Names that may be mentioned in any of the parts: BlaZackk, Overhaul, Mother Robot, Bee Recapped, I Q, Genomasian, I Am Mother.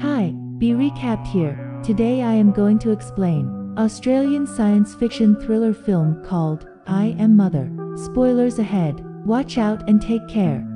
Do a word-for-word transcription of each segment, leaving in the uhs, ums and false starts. Hi, Bee Recapped here. Today I am going to explain Australian science fiction thriller film called I Am Mother. Spoilers ahead, watch out and take care.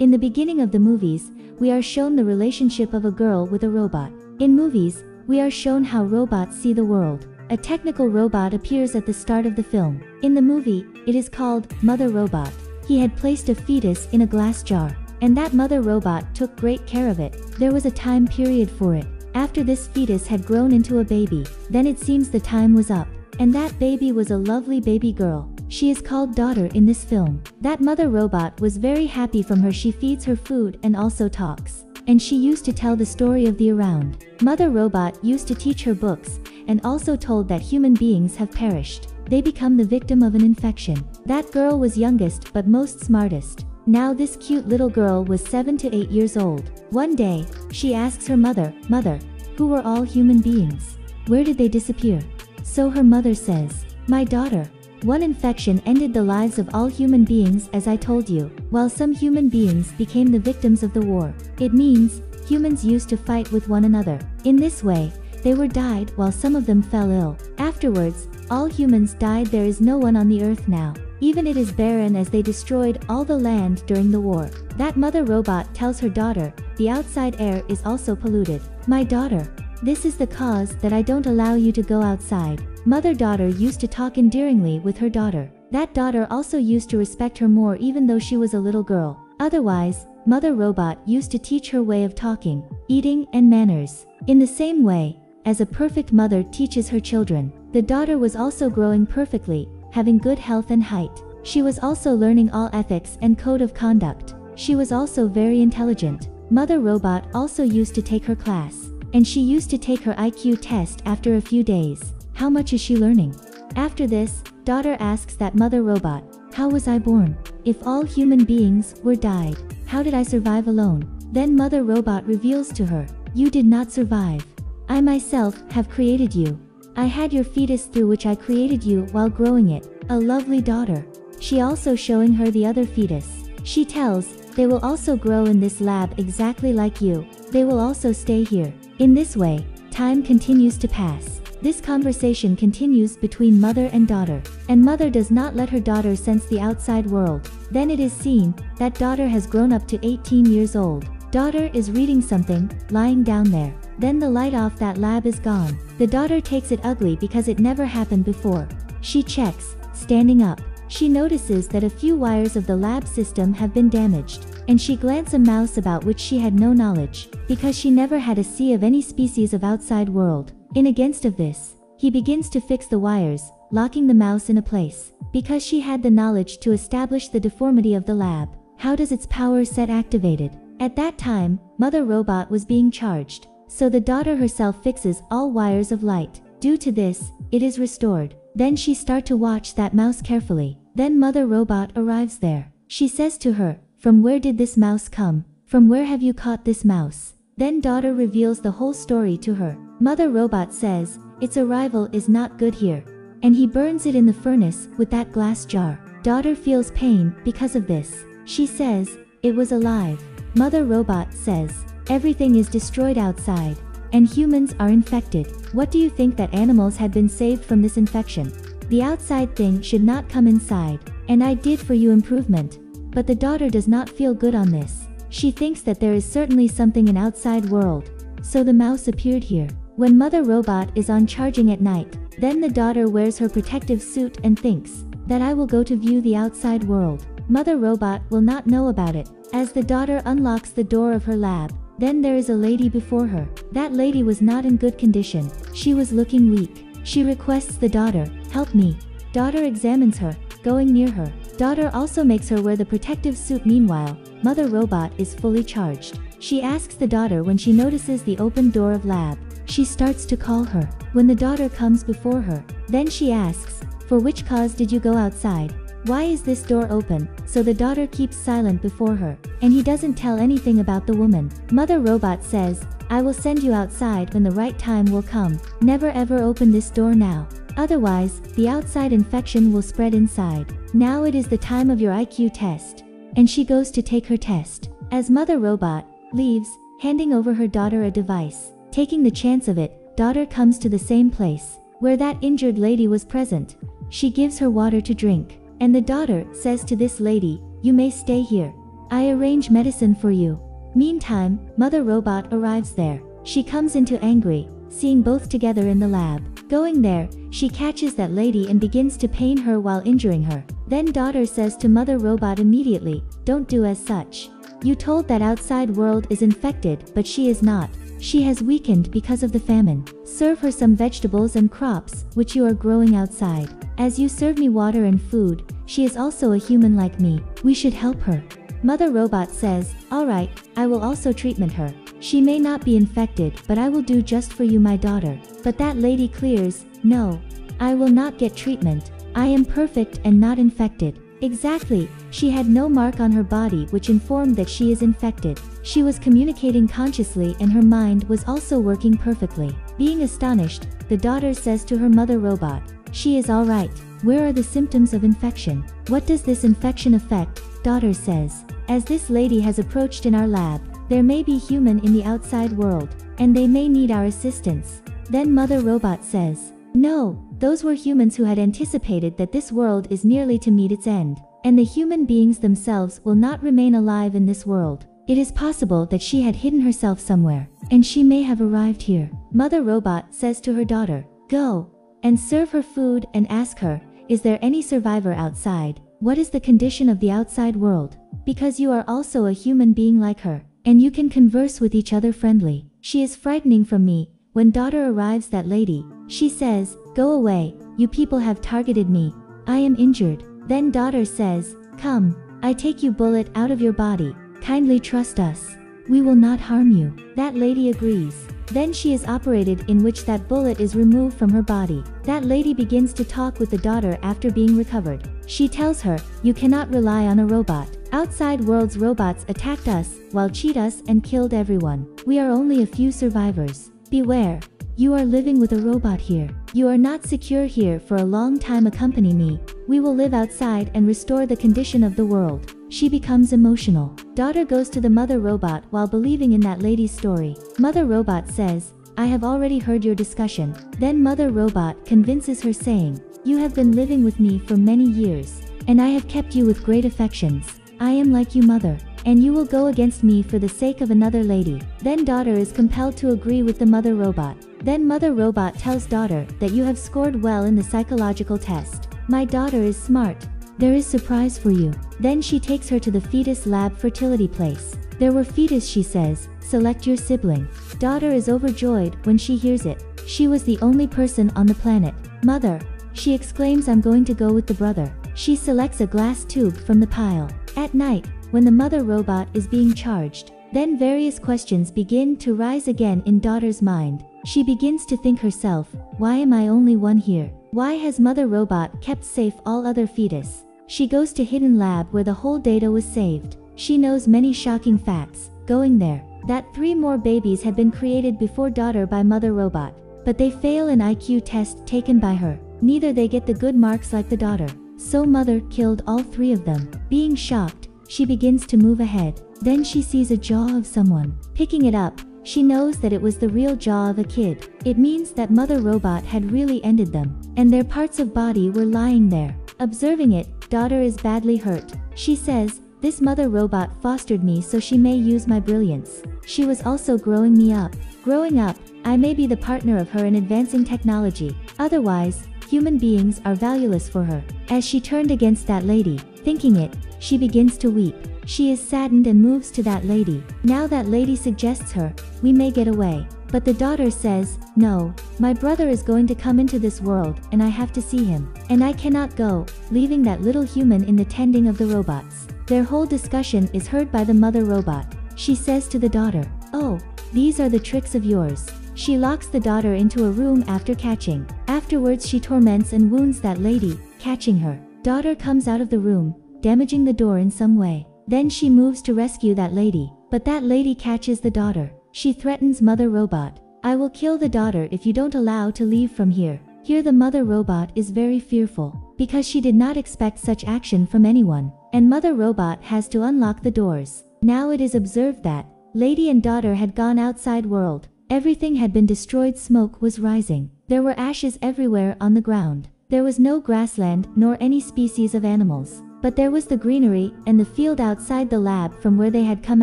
In the beginning of the movies, we are shown the relationship of a girl with a robot. In movies, we are shown how robots see the world. A technical robot appears at the start of the film. In the movie, it is called Mother Robot. He had placed a fetus in a glass jar, and that mother robot took great care of it. There was a time period for it. After this fetus had grown into a baby, then it seems the time was up. And that baby was a lovely baby girl. She is called Daughter in this film. That mother robot was very happy from her. She feeds her food and also talks. And she used to tell the story of the around. Mother Robot used to teach her books, and also told that human beings have perished. They become the victim of an infection. That girl was youngest but most smartest. Now this cute little girl was seven to eight years old. One day, she asks her mother, "Mother, who were all human beings? Where did they disappear?" So her mother says, "My daughter, one infection ended the lives of all human beings as I told you, while some human beings became the victims of the war. It means, humans used to fight with one another. In this way, they were died while some of them fell ill. Afterwards, all humans died. There is no one on the earth now. Even it is barren as they destroyed all the land during the war." That mother robot tells her daughter, "The outside air is also polluted. My daughter, this is the cause that I don't allow you to go outside." Mother-daughter used to talk endearingly with her daughter. That daughter also used to respect her more even though she was a little girl. Otherwise, mother robot used to teach her way of talking, eating, and manners. In the same way, as a perfect mother teaches her children, the daughter was also growing perfectly, having good health and height. She was also learning all ethics and code of conduct. She was also very intelligent. Mother Robot also used to take her class, and she used to take her I Q test after a few days. How much is she learning? After this, daughter asks that Mother Robot, "How was I born? If all human beings were died, how did I survive alone?" Then Mother Robot reveals to her, "You did not survive. I myself have created you. I had your fetus through which I created you while growing it." A lovely daughter. She also showing her the other fetus. She tells, "They will also grow in this lab exactly like you. They will also stay here." In this way, time continues to pass. This conversation continues between mother and daughter. And mother does not let her daughter sense the outside world. Then it is seen that daughter has grown up to eighteen years old. Daughter is reading something, lying down there. Then the light off that lab is gone. The daughter takes it ugly because it never happened before. She checks, standing up. She notices that a few wires of the lab system have been damaged. And she glances a mouse about which she had no knowledge, because she never had a see of any species of outside world. In against of this, he begins to fix the wires, locking the mouse in a place, because she had the knowledge to establish the deformity of the lab. How does its power set activated? At that time, Mother Robot was being charged. So the daughter herself fixes all wires of light. Due to this, it is restored. Then she starts to watch that mouse carefully. Then Mother Robot arrives there. She says to her, "From where did this mouse come? From where have you caught this mouse?" Then daughter reveals the whole story to her. Mother Robot says, "Its arrival is not good here." And he burns it in the furnace with that glass jar. Daughter feels pain because of this. She says, "It was alive." Mother Robot says, "Everything is destroyed outside, and humans are infected. What do you think that animals had been saved from this infection? The outside thing should not come inside, and I did for you improvement." But the daughter does not feel good on this. She thinks that there is certainly something in outside world. So the mouse appeared here. When Mother Robot is on charging at night, then the daughter wears her protective suit and thinks that "I will go to view the outside world." Mother Robot will not know about it. As the daughter unlocks the door of her lab, then there is a lady before her. That lady was not in good condition. She was looking weak. She requests the daughter, "Help me." Daughter examines her, going near her. Daughter also makes her wear the protective suit. Meanwhile, Mother Robot is fully charged. She asks the daughter when she notices the open door of lab. She starts to call her. When the daughter comes before her, then she asks, "For which cause did you go outside? Why is this door open?" So the daughter keeps silent before her, and he doesn't tell anything about the woman. Mother Robot says, "I will send you outside when the right time will come. Never ever open this door now. Otherwise, the outside infection will spread inside. Now it is the time of your I Q test." And she goes to take her test. As Mother Robot leaves, handing over her daughter a device. Taking the chance of it, daughter comes to the same place where that injured lady was present. She gives her water to drink, and the daughter says to this lady, "You may stay here. I arrange medicine for you." Meantime, Mother Robot arrives there. She comes into angry, seeing both together in the lab. Going there, she catches that lady and begins to pain her while injuring her. Then daughter says to Mother Robot immediately, "Don't do as such. You told that outside world is infected, but she is not. She has weakened because of the famine. Serve her some vegetables and crops, which you are growing outside. As you serve me water and food, she is also a human like me. We should help her." Mother Robot says, "Alright, I will also treatment her. She may not be infected, but I will do just for you, my daughter." But that lady clears, "No, I will not get treatment. I am perfect and not infected." Exactly, she had no mark on her body which informed that she is infected. She was communicating consciously and her mind was also working perfectly. Being astonished, the daughter says to her Mother Robot, "She is alright. Where are the symptoms of infection? What does this infection affect?" Daughter says, "As this lady has approached in our lab, there may be human in the outside world, and they may need our assistance." Then Mother Robot says, "No, those were humans who had anticipated that this world is nearly to meet its end, and the human beings themselves will not remain alive in this world. It is possible that she had hidden herself somewhere, and she may have arrived here." Mother Robot says to her daughter, "Go and serve her food and ask her, is there any survivor outside? What is the condition of the outside world? Because you are also a human being like her, and you can converse with each other friendly. She is frightening from me." When daughter arrives that lady, she says, "Go away, you people have targeted me. I am injured." Then daughter says, "Come, I take you bullet out of your body. Kindly trust us. We will not harm you." That lady agrees. Then she is operated, in which that bullet is removed from her body. That lady begins to talk with the daughter after being recovered. She tells her, "You cannot rely on a robot. Outside world's robots attacked us, while cheat us and killed everyone. We are only a few survivors. Beware. You are living with a robot here. You are not secure here for a long time. Accompany me. We will live outside and restore the condition of the world." She becomes emotional. Daughter goes to the Mother Robot while believing in that lady's story. Mother Robot says, "I have already heard your discussion." Then Mother Robot convinces her, saying, "You have been living with me for many years, and I have kept you with great affections. I am like you, mother, and you will go against me for the sake of another lady." Then daughter is compelled to agree with the Mother Robot. Then Mother Robot tells daughter that "You have scored well in the psychological test. My daughter is smart. There is surprise for you." Then she takes her to the fetus lab fertility place. "There were fetus," she says, "select your sibling." Daughter is overjoyed when she hears it. She was the only person on the planet. "Mother," she exclaims, "I'm going to go with the brother." She selects a glass tube from the pile. At night, when the Mother Robot is being charged, then various questions begin to rise again in daughter's mind. She begins to think herself, "Why am I only one here? Why has Mother Robot kept safe all other fetus?" She goes to hidden lab where the whole data was saved. She knows many shocking facts. Going there, that three more babies had been created before daughter by Mother Robot, but they fail an I Q test taken by her. Neither they get the good marks like the daughter. So mother killed all three of them. Being shocked, she begins to move ahead. Then she sees a jaw of someone. Picking it up, she knows that it was the real jaw of a kid. It means that Mother Robot had really ended them, and their parts of body were lying there. Observing it, daughter is badly hurt. She says, "This Mother Robot fostered me so she may use my brilliance. She was also growing me up. Growing up, I may be the partner of her in advancing technology. Otherwise, human beings are valueless for her." As she turned against that lady, thinking it, she begins to weep. She is saddened and moves to that lady. Now that lady suggests her, "We may get away." But the daughter says, "No, my brother is going to come into this world and I have to see him, and I cannot go," leaving that little human in the tending of the robots. Their whole discussion is heard by the Mother Robot. She says to the daughter, "Oh, these are the tricks of yours." She locks the daughter into a room after catching. Afterwards she torments and wounds that lady, catching her. Daughter comes out of the room, damaging the door in some way. Then she moves to rescue that lady, but that lady catches the daughter. She threatens Mother Robot, "I will kill the daughter if you don't allow to leave from here." Here the Mother Robot is very fearful, because she did not expect such action from anyone, and Mother Robot has to unlock the doors. Now it is observed that, Lady and daughter had gone outside world. Everything had been destroyed. Smoke was rising. There were ashes everywhere on the ground. There was no grassland nor any species of animals. But there was the greenery and the field outside the lab from where they had come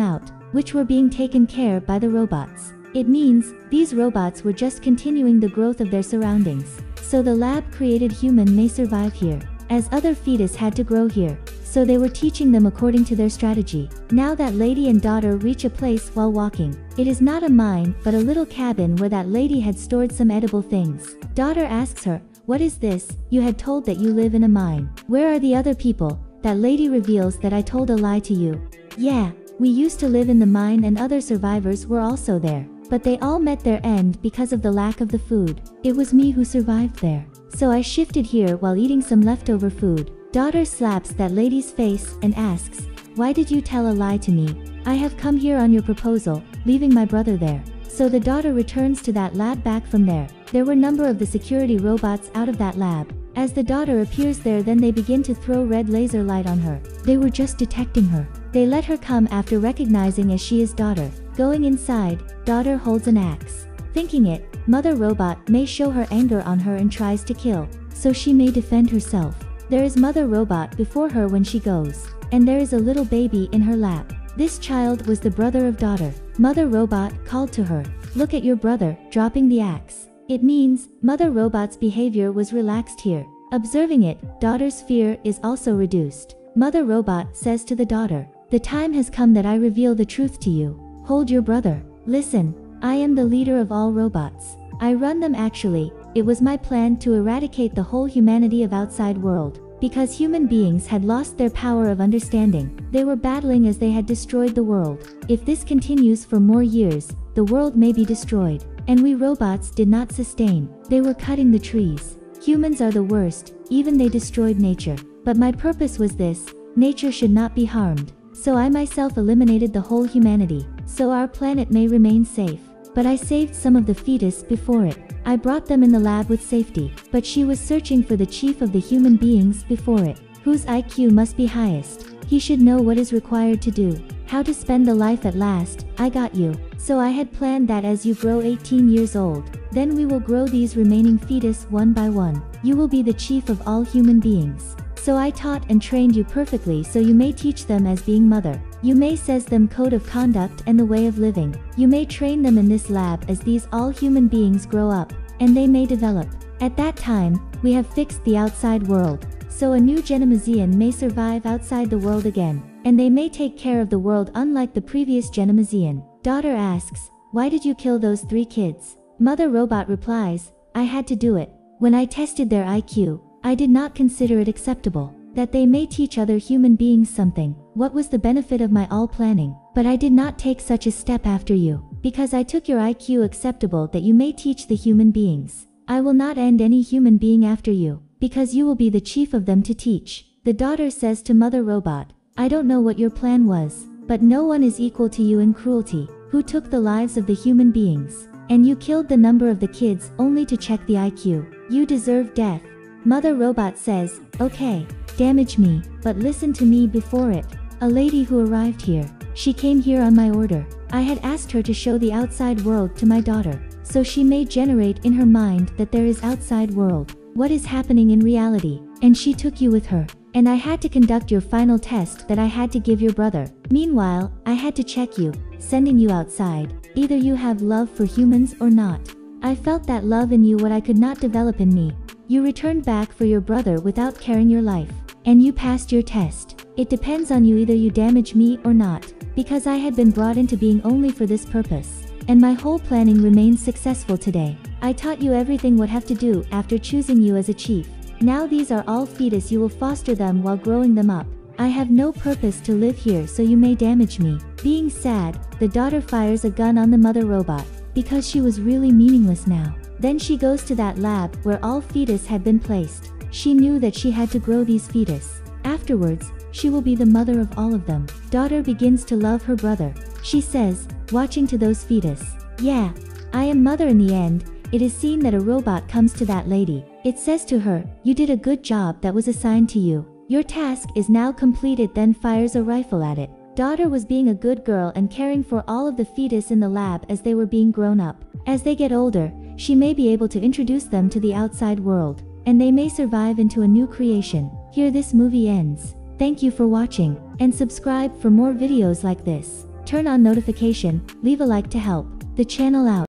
out, which were being taken care by the robots. It means, these robots were just continuing the growth of their surroundings. So the lab-created human may survive here, as other fetus had to grow here. So they were teaching them according to their strategy. Now that lady and daughter reach a place while walking. It is not a mine, but a little cabin where that lady had stored some edible things. Daughter asks her, "What is this? You had told that you live in a mine. Where are the other people?" That lady reveals that I told a lie to you. Yeah, we used to live in the mine and other survivors were also there. But they all met their end because of the lack of the food. It was me who survived there. So I shifted here while eating some leftover food. Daughter slaps that lady's face and asks, "Why did you tell a lie to me? I have come here on your proposal, leaving my brother there." So the daughter returns to that lab back from there. There were a number of the security robots out of that lab. As the daughter appears there, then they begin to throw red laser light on her. They were just detecting her. They let her come after recognizing as she is daughter. Going inside, daughter holds an axe. Thinking it, mother robot may show her anger on her and tries to kill, so she may defend herself. There is mother robot before her when she goes. And there is a little baby in her lap. This child was the brother of daughter. Mother robot called to her, "Look at your brother," dropping the axe. It means, mother robot's behavior was relaxed here. Observing it, daughter's fear is also reduced. Mother robot says to the daughter, "The time has come that I reveal the truth to you. Hold your brother. Listen, I am the leader of all robots. I run them actually. It was my plan to eradicate the whole humanity of outside world. Because human beings had lost their power of understanding. They were battling as they had destroyed the world. If this continues for more years, the world may be destroyed. And we robots did not sustain. They were cutting the trees. Humans are the worst, even they destroyed nature. But my purpose was this, nature should not be harmed. So I myself eliminated the whole humanity. So our planet may remain safe. But I saved some of the fetus before it. I brought them in the lab with safety, but she was searching for the chief of the human beings before it, whose I Q must be highest. He should know what is required to do, how to spend the life at last. I got you. So I had planned that as you grow eighteen years old, then we will grow these remaining fetus one by one. You will be the chief of all human beings. So I taught and trained you perfectly so you may teach them as being mother. You may says them code of conduct and the way of living. You may train them in this lab as these all human beings grow up, and they may develop. At that time, we have fixed the outside world. So a new Genomasian may survive outside the world again, and they may take care of the world unlike the previous Genomasian. Daughter asks, "Why did you kill those three kids?" Mother robot replies, "I had to do it. When I tested their I Q, I did not consider it acceptable, that they may teach other human beings something. What was the benefit of my all planning? But I did not take such a step after you, because I took your I Q acceptable that you may teach the human beings. I will not end any human being after you, because you will be the chief of them to teach." The daughter says to mother robot, "I don't know what your plan was, but no one is equal to you in cruelty, who took the lives of the human beings, and you killed the number of the kids only to check the I Q. You deserve death." Mother robot says, "Okay, damage me, but listen to me before it. A lady who arrived here, she came here on my order. I had asked her to show the outside world to my daughter, so she may generate in her mind that there is outside world, what is happening in reality, and she took you with her. And I had to conduct your final test that I had to give your brother. Meanwhile, I had to check you, sending you outside. Either you have love for humans or not. I felt that love in you what I could not develop in me. You returned back for your brother without caring your life. And you passed your test. It depends on you either you damage me or not, because I had been brought into being only for this purpose. And my whole planning remains successful today. I taught you everything what have to do after choosing you as a chief. Now these are all fetus you will foster them while growing them up. I have no purpose to live here so you may damage me." Being sad, the daughter fires a gun on the mother robot, because she was really meaningless now. Then she goes to that lab where all fetus had been placed. She knew that she had to grow these fetus. Afterwards, she will be the mother of all of them. Daughter begins to love her brother. She says, watching to those fetus, "Yeah, I am mother." In the end, it is seen that a robot comes to that lady. It says to her, "You did a good job that was assigned to you. Your task is now completed," then fires a rifle at it. Daughter was being a good girl and caring for all of the fetus in the lab as they were being grown up. As they get older, she may be able to introduce them to the outside world, and they may survive into a new creation. Here this movie ends. Thank you for watching, and subscribe for more videos like this. Turn on notification, leave a like to help the channel out.